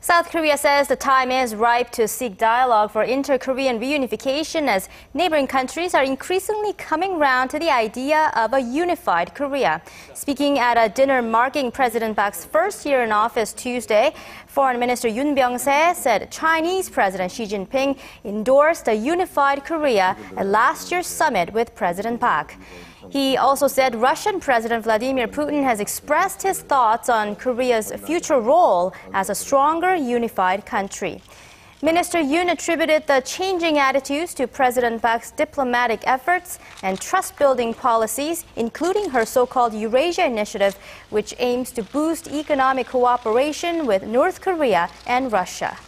South Korea says the time is ripe to seek dialogue for inter-Korean reunification as neighboring countries are increasingly coming round to the idea of a unified Korea. Speaking at a dinner marking President Park's first year in office Tuesday, Foreign Minister Yun Byung-se said Chinese President Xi Jinping endorsed a unified Korea at last year's summit with President Park. He also said Russian President Vladimir Putin has expressed his thoughts on Korea's future role as a stronger, unified country. Minister Yun attributed the changing attitudes to President Park's diplomatic efforts and trust-building policies, including her so-called Eurasia Initiative, which aims to boost economic cooperation with North Korea and Russia.